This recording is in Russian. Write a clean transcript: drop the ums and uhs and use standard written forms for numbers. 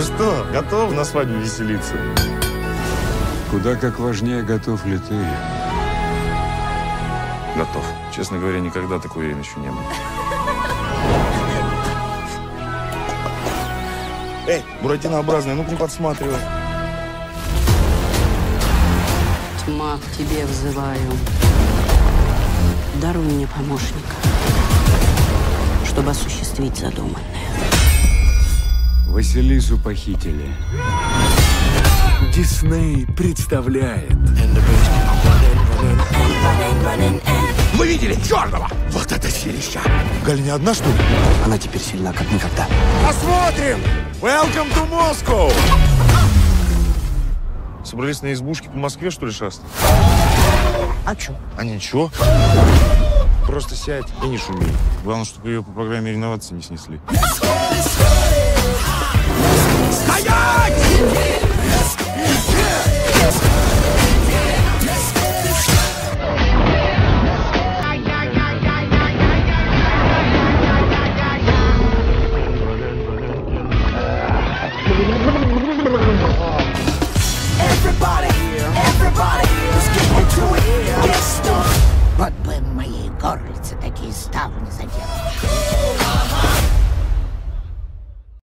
Ну что, готов на свадьбе веселиться? Куда как важнее, готов ли ты? Готов. Честно говоря, никогда такой уверен еще не был. Эй, буратинообразный, ну-ка не подсматривай. Тьма, к тебе взываю. Даруй мне помощника, чтобы осуществить задуманное. Василису похитили. Дисней представляет. Вы видели черного? Вот это силища! Галь не одна, что ли? Она теперь сильна, как никогда. Посмотрим! Welcome to Moscow! Собрались на избушке по Москве, что ли, шастать? А чё? А ничего. Просто сядь и не шуми. Главное, чтобы ее по программе реновации не снесли. Стоять! Вот бы моей горлице такие ставни заделали.